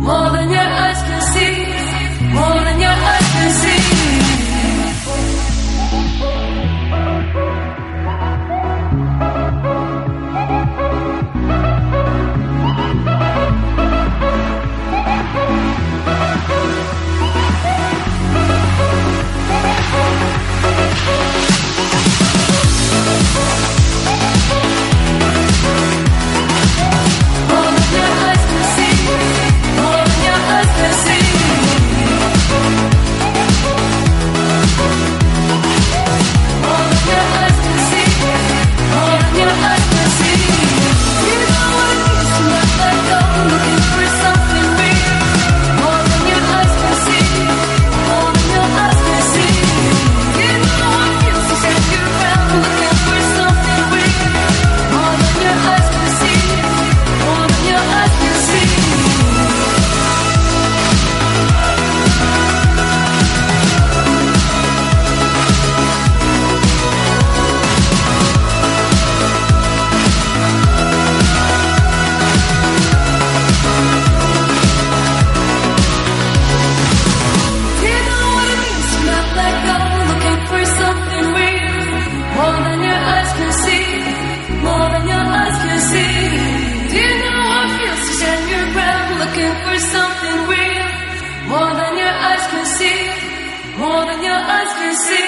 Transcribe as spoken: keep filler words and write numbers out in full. More than your eyes can see, more than your eyes can see.